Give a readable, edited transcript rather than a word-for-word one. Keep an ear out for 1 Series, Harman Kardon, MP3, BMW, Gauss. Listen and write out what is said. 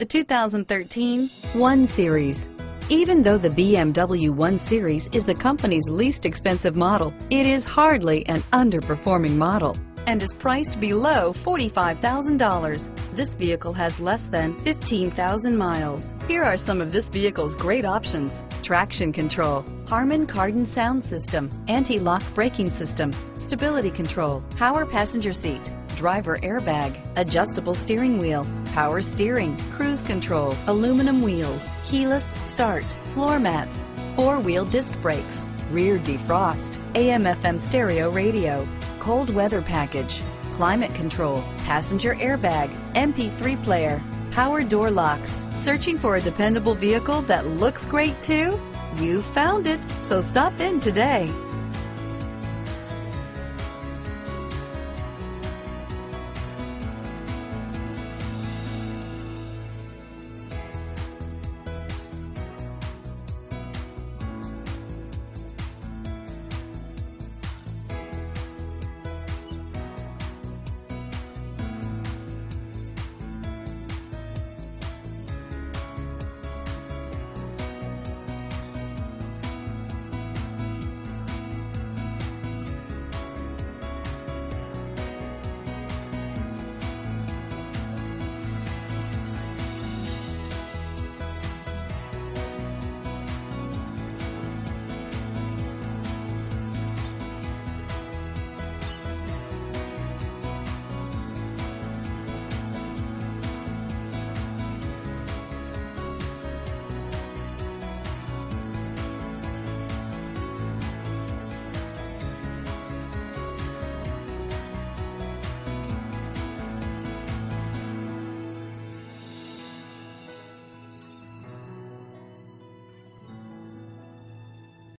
The 2013 1 Series. Even though the BMW 1 Series is the company's least expensive model, it is hardly an underperforming model and is priced below $45,000. This vehicle has less than 15,000 miles. Here are some of this vehicle's great options: traction control, Harman Kardon sound system, anti-lock braking system, stability control, power passenger seat, driver airbag, adjustable steering wheel, power steering, cruise control, aluminum wheels, keyless start, floor mats, four-wheel disc brakes, rear defrost, AM/FM stereo radio, cold weather package, climate control, passenger airbag, MP3 player, power door locks. Searching for a dependable vehicle that looks great too? You found it, so stop in today.